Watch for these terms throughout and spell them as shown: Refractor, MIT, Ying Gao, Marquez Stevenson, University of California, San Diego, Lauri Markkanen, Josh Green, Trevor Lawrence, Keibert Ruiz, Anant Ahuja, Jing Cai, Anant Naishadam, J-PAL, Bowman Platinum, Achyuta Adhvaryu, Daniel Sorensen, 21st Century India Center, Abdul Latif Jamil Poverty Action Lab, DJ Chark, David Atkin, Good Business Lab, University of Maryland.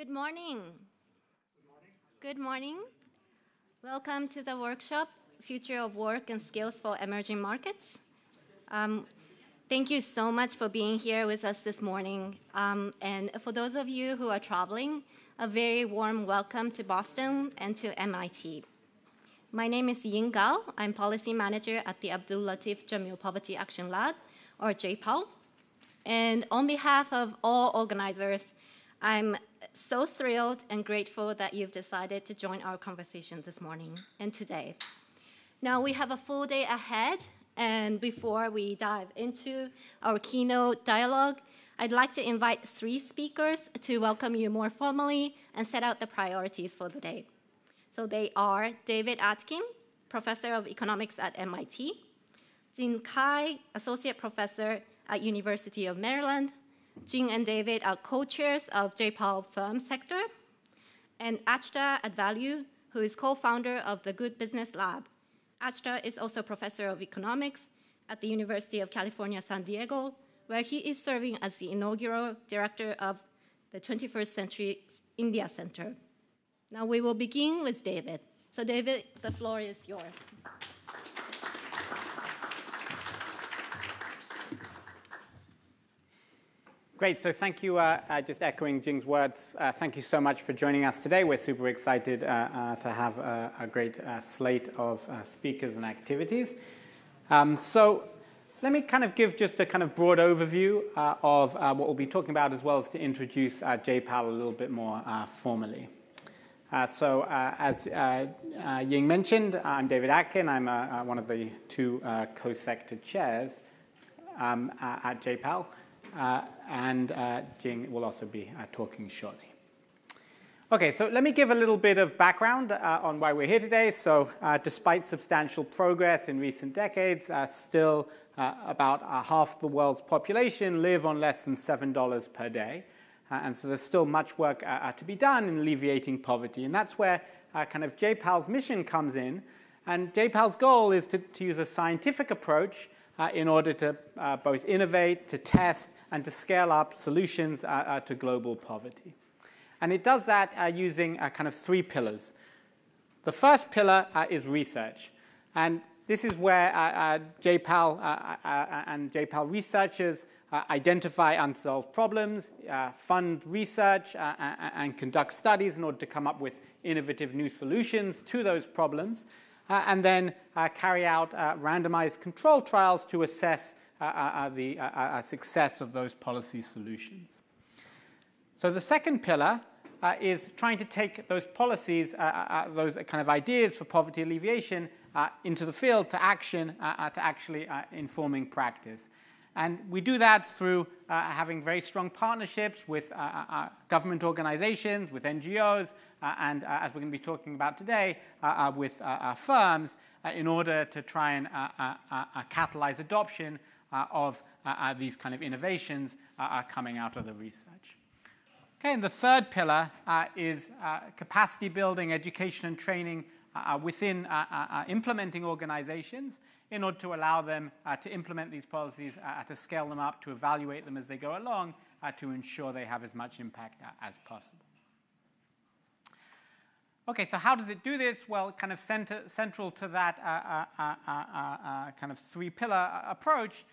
Good morning. Good morning. Welcome to the workshop, Future of Work and Skills for Emerging Markets. Thank you so much for being here with us this morning. And for those of you who are traveling, a very warm welcome to Boston and to MIT. My name is Ying Gao. I'm Policy Manager at the Abdul Latif Jamil Poverty Action Lab, or JPAL. And on behalf of all organizers, I'm so thrilled and grateful that you've decided to join our conversation this morning and today. Now, we have a full day ahead, and before we dive into our keynote dialogue, I'd like to invite three speakers to welcome you more formally and set out the priorities for the day. So they are David Atkin, Professor of Economics at MIT, Jing Cai, Associate Professor at University of Maryland. Jing and David are co-chairs of JPAL Firm Sector, and Achyuta Adhvaryu, who is co-founder of the Good Business Lab. Achyuta is also Professor of Economics at the University of California, San Diego, where he is serving as the inaugural director of the 21st Century India Center. Now we will begin with David. So David, the floor is yours. Great, so thank you, just echoing Jing's words, thank you so much for joining us today. We're super excited to have a great slate of speakers and activities. So let me kind of give just a kind of broad overview of what we'll be talking about, as well as to introduce JPAL a little bit more formally. So as Ying mentioned, I'm David Atkin. I'm one of the two co-sector chairs at JPAL. And Jing will also be talking shortly. Okay, so let me give a little bit of background on why we're here today. So despite substantial progress in recent decades, still about half the world's population live on less than $7 per day. And so there's still much work to be done in alleviating poverty. And that's where kind of JPAL's mission comes in. And JPAL's goal is to use a scientific approach in order to both innovate, to test, and to scale up solutions to global poverty. And it does that using kind of three pillars. The first pillar is research. And this is where JPAL and JPAL researchers identify unsolved problems, fund research, and conduct studies in order to come up with innovative new solutions to those problems. And then carry out randomized control trials to assess the success of those policy solutions. So the second pillar is trying to take those policies, those kind of ideas for poverty alleviation into the field to action, to actually informing practice. And we do that through having very strong partnerships with government organizations, with NGOs, and as we're going to be talking about today, with firms in order to try and catalyze adoption of these kind of innovations coming out of the research. Okay, and the third pillar is capacity building, education and training within implementing organizations in order to allow them to implement these policies, to scale them up, to evaluate them as they go along, to ensure they have as much impact as possible. Okay, so how does it do this? Well, kind of central to that kind of three-pillar approach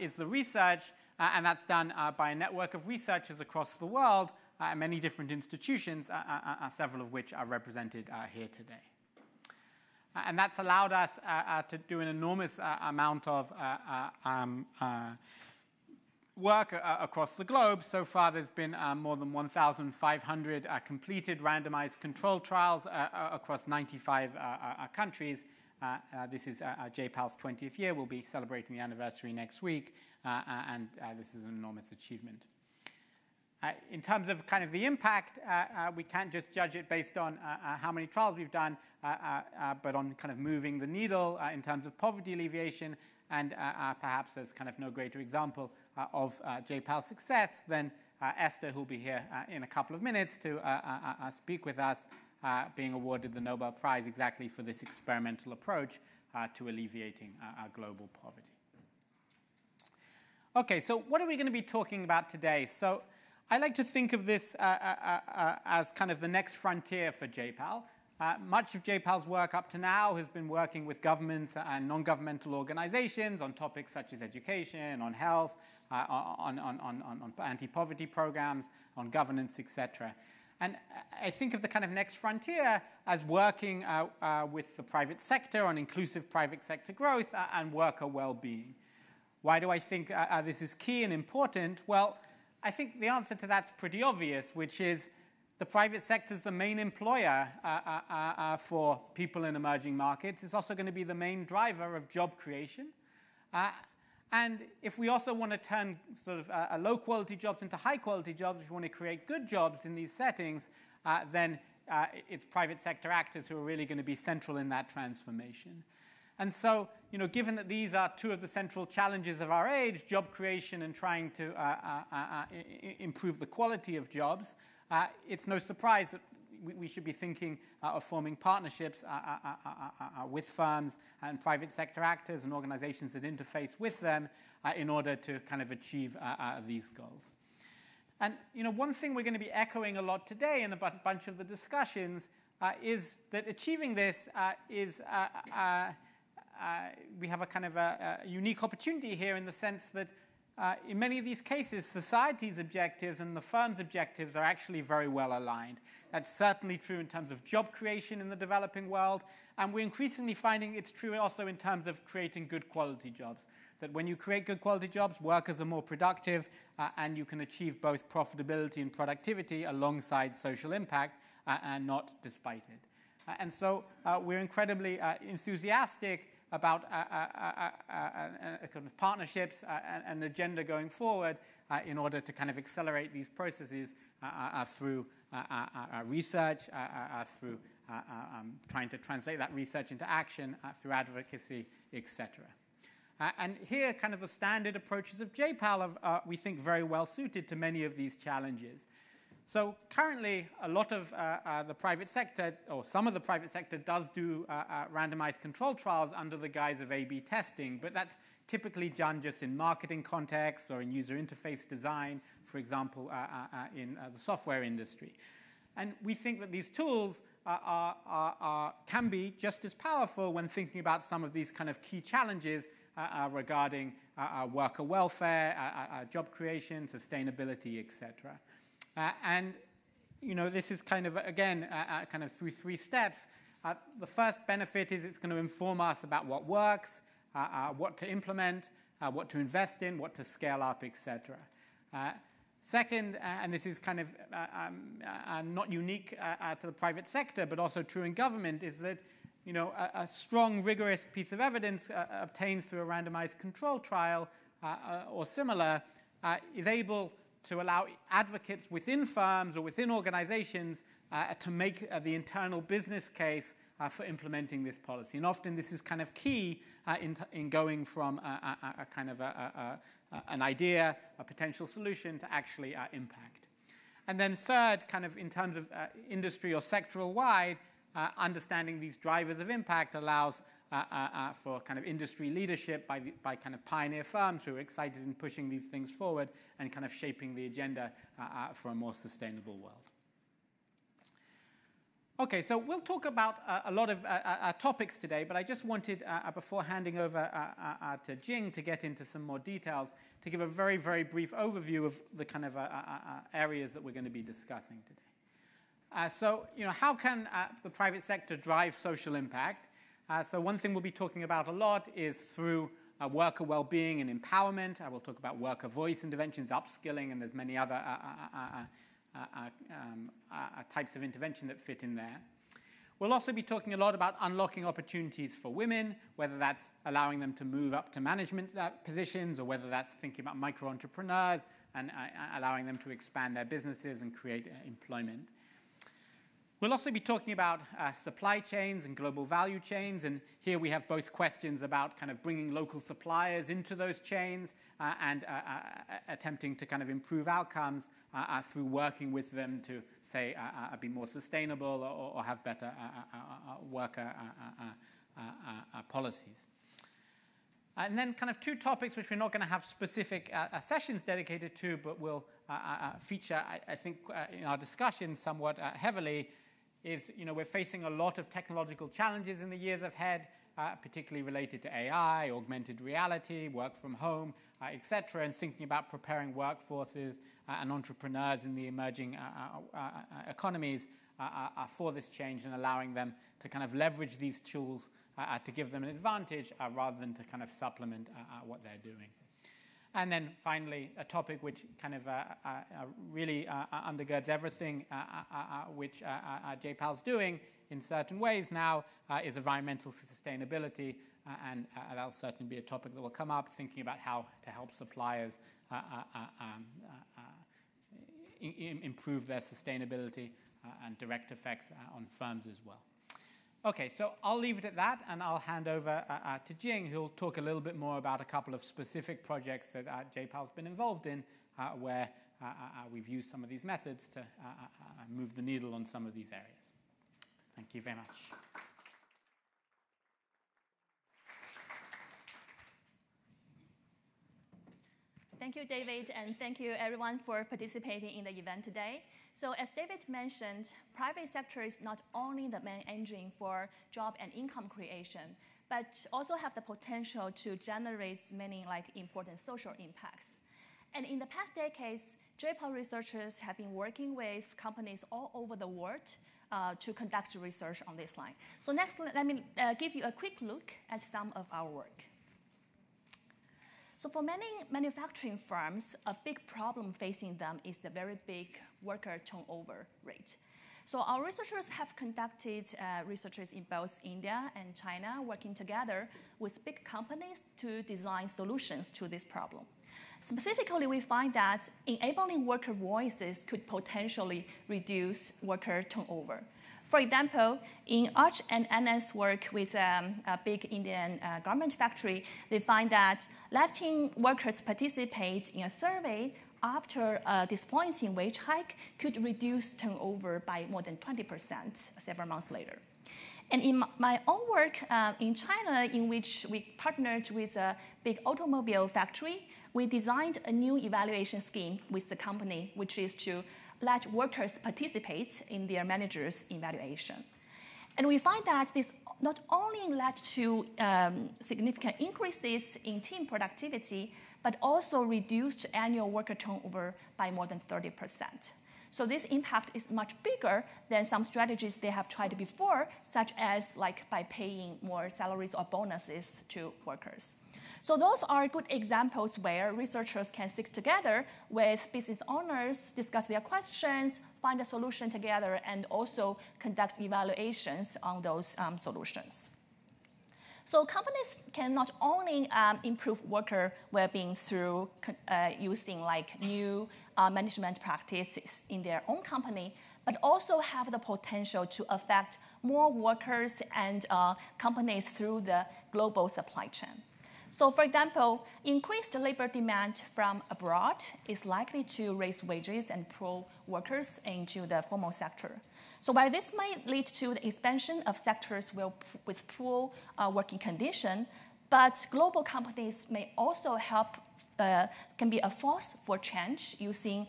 is the research, and that's done by a network of researchers across the world, many different institutions, several of which are represented here today. And that's allowed us to do an enormous amount of work across the globe. So far, there's been more than 1,500 completed randomized control trials across 95 countries. This is JPAL's 20th year. We'll be celebrating the anniversary next week, and this is an enormous achievement. In terms of kind of the impact, we can't just judge it based on how many trials we've done, but on kind of moving the needle in terms of poverty alleviation, and perhaps there's kind of no greater example of JPAL's success than Esther, who'll be here in a couple of minutes to speak with us, being awarded the Nobel Prize exactly for this experimental approach to alleviating our global poverty. Okay, so what are we going to be talking about today? So I like to think of this as kind of the next frontier for JPAL. Much of JPAL's work up to now has been working with governments and non-governmental organizations on topics such as education, on health, on anti-poverty programs, on governance, etc. And I think of the kind of next frontier as working with the private sector on inclusive private sector growth and worker well-being. Why do I think this is key and important? Well, I think the answer to that's pretty obvious, which is the private sector is the main employer for people in emerging markets. It's also going to be the main driver of job creation. And if we also want to turn sort of low-quality jobs into high-quality jobs, if we want to create good jobs in these settings, then it's private sector actors who are really going to be central in that transformation. And so, you know, given that these are two of the central challenges of our age, job creation and trying to improve the quality of jobs, it's no surprise that we should be thinking of forming partnerships with firms and private sector actors and organizations that interface with them in order to kind of achieve these goals. And, you know, one thing we're going to be echoing a lot today in a bunch of the discussions is that achieving this is we have a kind of a unique opportunity here in the sense that in many of these cases, society's objectives and the firm's objectives are actually very well aligned. That's certainly true in terms of job creation in the developing world, and we're increasingly finding it's true also in terms of creating good quality jobs, that when you create good quality jobs, workers are more productive, and you can achieve both profitability and productivity alongside social impact, and not despite it. And so we're incredibly enthusiastic about kind of partnerships and agenda going forward in order to kind of accelerate these processes through research, through trying to translate that research into action, through advocacy, etc. And here, kind of the standard approaches of JPAL are, we think, very well suited to many of these challenges. So currently, a lot of the private sector, or some of the private sector, does do randomized control trials under the guise of A/B testing, but that's typically done just in marketing contexts or in user interface design, for example, in the software industry. And we think that these tools can be just as powerful when thinking about some of these kind of key challenges regarding worker welfare, job creation, sustainability, etc. And, you know, this is kind of, again, kind of through three steps. The first benefit is it's going to inform us about what works, what to implement, what to invest in, what to scale up, etc. Second, and this is kind of not unique to the private sector, but also true in government, is that, you know, a strong, rigorous piece of evidence obtained through a randomized control trial or similar is able to allow advocates within firms or within organizations to make the internal business case for implementing this policy. And often this is kind of key in going from a kind of an idea, a potential solution, to actually impact. And then third, kind of in terms of industry or sectoral wide, understanding these drivers of impact allows for kind of industry leadership by kind of pioneer firms who are excited in pushing these things forward and kind of shaping the agenda for a more sustainable world. Okay, so we'll talk about a lot of topics today, but I just wanted, before handing over to Jing to get into some more details, to give a very, very brief overview of the kind of areas that we're going to be discussing today. So, you know, how can the private sector drive social impact? So one thing we'll be talking about a lot is through worker well-being and empowerment. We'll talk about worker voice interventions, upskilling, and there's many other types of intervention that fit in there. We'll also be talking a lot about unlocking opportunities for women, whether that's allowing them to move up to management positions or whether that's thinking about micro-entrepreneurs and allowing them to expand their businesses and create employment. We'll also be talking about supply chains and global value chains, and here we have both questions about kind of bringing local suppliers into those chains and attempting to kind of improve outcomes through working with them to, say, be more sustainable or have better worker policies. And then kind of two topics which we're not going to have specific sessions dedicated to, but will feature, I think, in our discussion somewhat heavily, is, you know, we're facing a lot of technological challenges in the years ahead, particularly related to AI, augmented reality, work from home, etc., and thinking about preparing workforces and entrepreneurs in the emerging economies for this change and allowing them to kind of leverage these tools to give them an advantage rather than to kind of supplement what they're doing. And then finally, a topic which kind of really undergirds everything which JPAL's doing in certain ways now is environmental sustainability, and that'll certainly be a topic that will come up, thinking about how to help suppliers improve their sustainability and direct effects on firms as well. Okay, so I'll leave it at that, and I'll hand over to Jing, who'll talk a little bit more about a couple of specific projects that JPAL's been involved in, where we've used some of these methods to move the needle on some of these areas. Thank you very much. Thank you, David, and thank you, everyone, for participating in the event today. So as David mentioned, private sector is not only the main engine for job and income creation, but also have the potential to generate many important social impacts. And in the past decades, JPAL researchers have been working with companies all over the world to conduct research on this line. So next, let me give you a quick look at some of our work. So for many manufacturing firms, a big problem facing them is the very big worker turnover rate. So our researchers have conducted researches in both India and China, working together with big companies to design solutions to this problem. Specifically, we find that enabling worker voices could potentially reduce worker turnover. For example, in Arch and Anand's work with a big Indian garment factory, they find that letting workers participate in a survey after a disappointing wage hike could reduce turnover by more than 20% several months later. And in my own work in China, in which we partnered with a big automobile factory, we designed a new evaluation scheme with the company, which is to let workers participate in their manager's evaluation. And we find that this not only led to significant increases in team productivity, but also reduced annual worker turnover by more than 30%. So this impact is much bigger than some strategies they have tried before, such as by paying more salaries or bonuses to workers. So those are good examples where researchers can stick together with business owners, discuss their questions, find a solution together, and also conduct evaluations on those solutions. So companies can not only improve worker well-being through using new management practices in their own company, but also have the potential to affect more workers and companies through the global supply chain. So for example, increased labor demand from abroad is likely to raise wages and pull workers into the formal sector. So while this might lead to the expansion of sectors with poor working conditions, but global companies may also help, can be a force for change using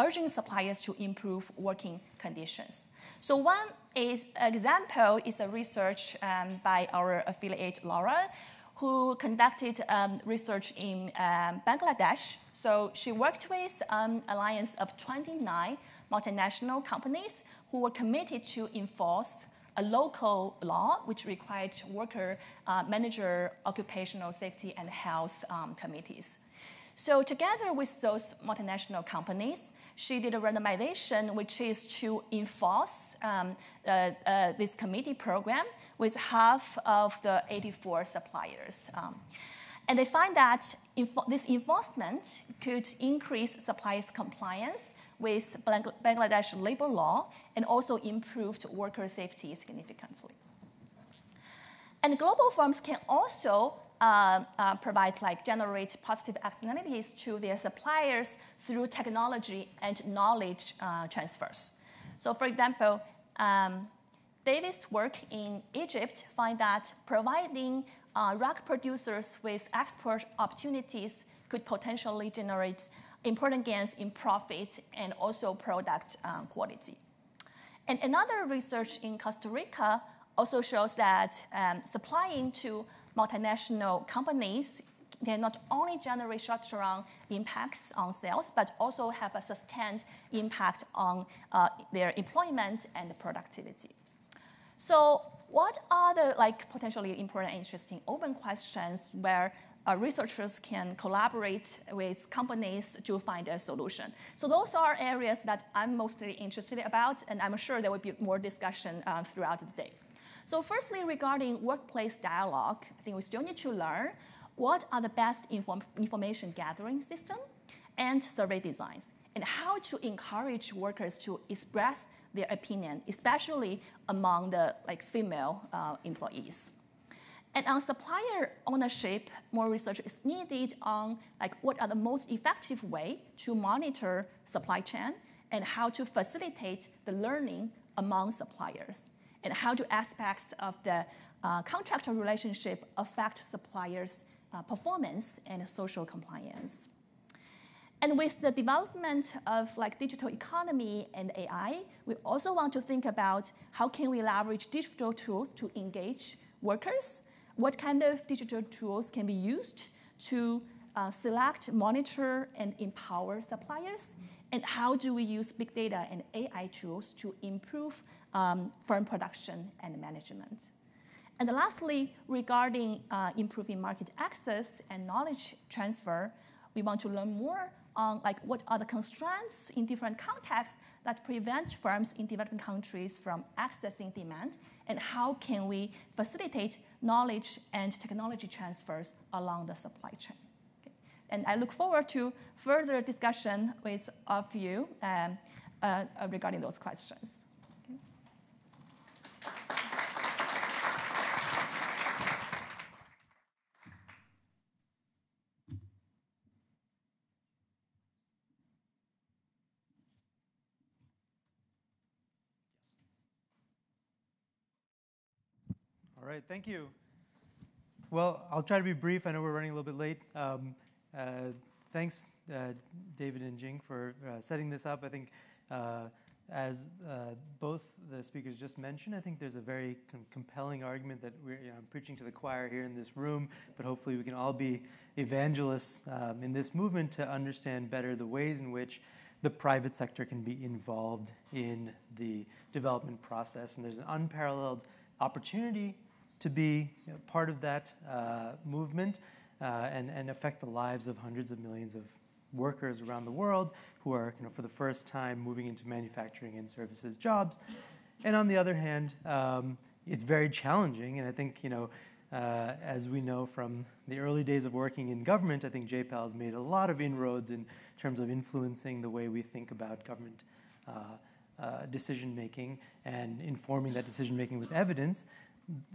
urging suppliers to improve working conditions. So one example is a research by our affiliate Laura, who conducted research in Bangladesh. So she worked with an alliance of 29 multinational companies who were committed to enforce a local law which required worker, manager, occupational safety, and health committees. So together with those multinational companies, she did a randomization, which is to enforce this committee program with half of the 84 suppliers. And they find that this enforcement could increase suppliers' compliance with Bangladesh labor law and also improved worker safety significantly. And global firms can also provide, generate positive externalities to their suppliers through technology and knowledge transfers. So for example, David's work in Egypt find that providing rock producers with export opportunities could potentially generate important gains in profit and also product quality. And another research in Costa Rica also shows that supplying to multinational companies can not only generate short-term impacts on sales, but also have a sustained impact on their employment and productivity. So what are the potentially important, interesting open questions where researchers can collaborate with companies to find a solution? So those are areas that I'm mostly interested about, and I'm sure there will be more discussion throughout the day. So firstly, regarding workplace dialogue, I think we still need to learn what are the best information gathering system and survey designs, and how to encourage workers to express their opinion, especially among the female employees. And on supplier ownership, more research is needed on what are the most effective way to monitor supply chain and how to facilitate the learning among suppliers, and how do aspects of the contractor relationship affect suppliers' performance and social compliance. And with the development of digital economy and AI, we also want to think about how can we leverage digital tools to engage workers. What kind of digital tools can be used to select, monitor, and empower suppliers? And how do we use big data and AI tools to improve firm production and management? And lastly, regarding improving market access and knowledge transfer, we want to learn more on what are the constraints in different contexts that prevent firms in developing countries from accessing demand, and how can we facilitate knowledge and technology transfers along the supply chain. Okay. And I look forward to further discussion with all of you regarding those questions. All right, thank you. Well, I'll try to be brief. I know we're running a little bit late. Thanks, David and Jing, for setting this up. I think as both the speakers just mentioned, I think there's a very compelling argument that we're preaching to the choir here in this room, but hopefully we can all be evangelists in this movement to understand better the ways in which the private sector can be involved in the development process. And there's an unparalleled opportunity to be part of that movement and affect the lives of hundreds of millions of workers around the world who are, for the first time, moving into manufacturing and services jobs. And on the other hand, it's very challenging. And I think, as we know from the early days of working in government, I think JPL has made a lot of inroads in terms of influencing the way we think about government decision-making and informing that decision-making with evidence.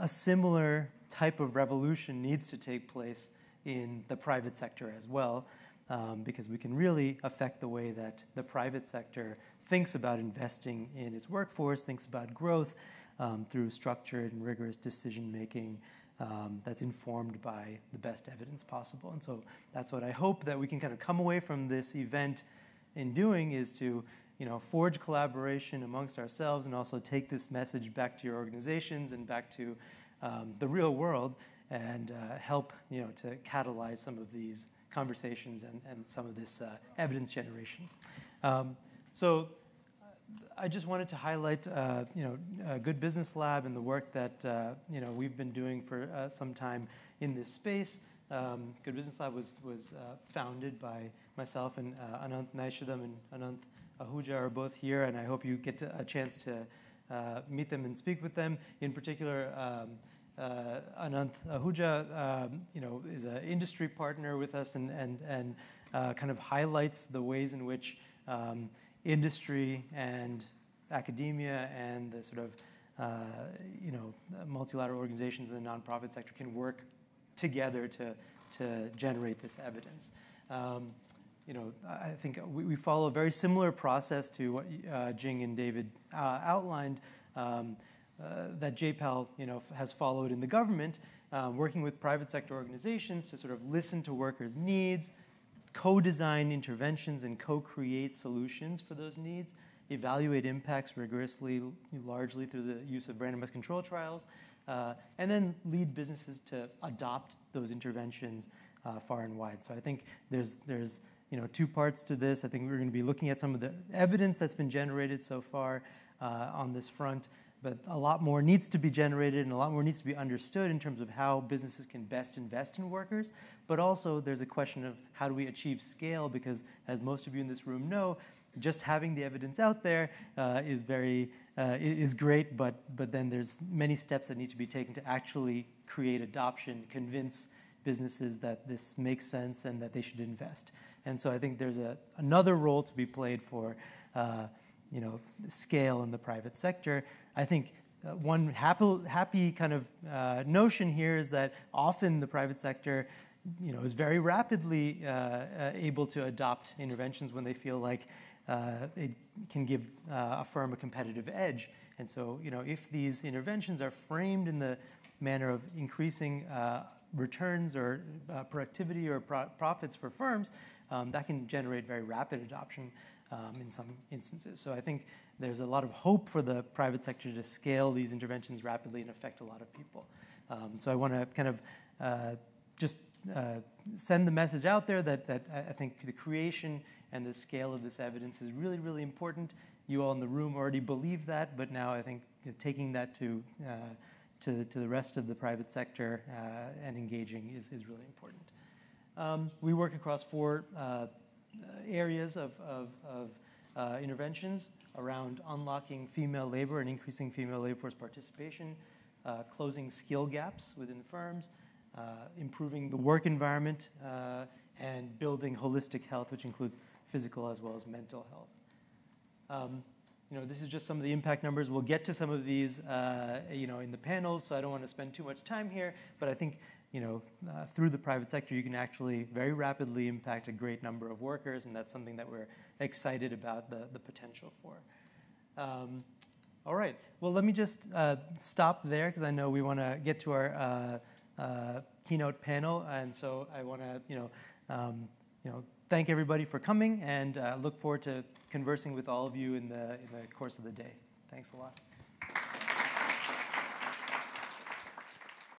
A similar type of revolution needs to take place in the private sector as well, because we can really affect the way that the private sector thinks about investing in its workforce, thinks about growth through structured and rigorous decision-making that's informed by the best evidence possible. And so that's what I hope that we can come away from this event in doing, is to forge collaboration amongst ourselves and also take this message back to your organizations and back to the real world, and help to catalyze some of these conversations and some of this evidence generation. So I just wanted to highlight Good Business Lab and the work that we've been doing for some time in this space. Good Business Lab was founded by myself and Anant Naishadam, and Anant Ahuja are both here, and I hope you get a chance to meet them and speak with them. In particular, Anant Ahuja, is an industry partner with us, and kind of highlights the ways in which industry and academia and the sort of multilateral organizations in the nonprofit sector can work together to generate this evidence. I think we follow a very similar process to what Jing and David outlined, that JPL has followed in the government, working with private sector organizations to sort of listen to workers' needs, co-design interventions and co-create solutions for those needs, evaluate impacts rigorously, largely through the use of randomized control trials, and then lead businesses to adopt those interventions far and wide. So I think there's two parts to this. I think we're going to be looking at some of the evidence that's been generated so far on this front, but a lot more needs to be generated and a lot more needs to be understood in terms of how businesses can best invest in workers. But also there's a question of how do we achieve scale, because as most of you in this room know, just having the evidence out there is great, but then there's many steps that need to be taken to actually create adoption, convince businesses that this makes sense and that they should invest. And so I think there's another role to be played for scale in the private sector. I think one happy kind of notion here is that often the private sector is very rapidly able to adopt interventions when they feel like it can give a firm a competitive edge. And so if these interventions are framed in the manner of increasing returns or productivity or profits for firms, that can generate very rapid adoption in some instances. So I think there's a lot of hope for the private sector to scale these interventions rapidly and affect a lot of people. So I want to kind of send the message out there that I think the creation and the scale of this evidence is really, really important. You all in the room already believe that, but now I think taking that to the rest of the private sector and engaging is really important. We work across four areas of interventions around unlocking female labor and increasing female labor force participation, closing skill gaps within firms, improving the work environment, and building holistic health, which includes physical as well as mental health. This is just some of the impact numbers. We'll get to some of these, in the panels, so I don't want to spend too much time here. But I think, through the private sector, you can actually very rapidly impact a great number of workers, and that's something that we're excited about the potential for. All right. Well, let me just stop there, because I know we want to get to our keynote panel, and so I want to, thank everybody for coming, and look forward to conversing with all of you in the course of the day. Thanks a lot.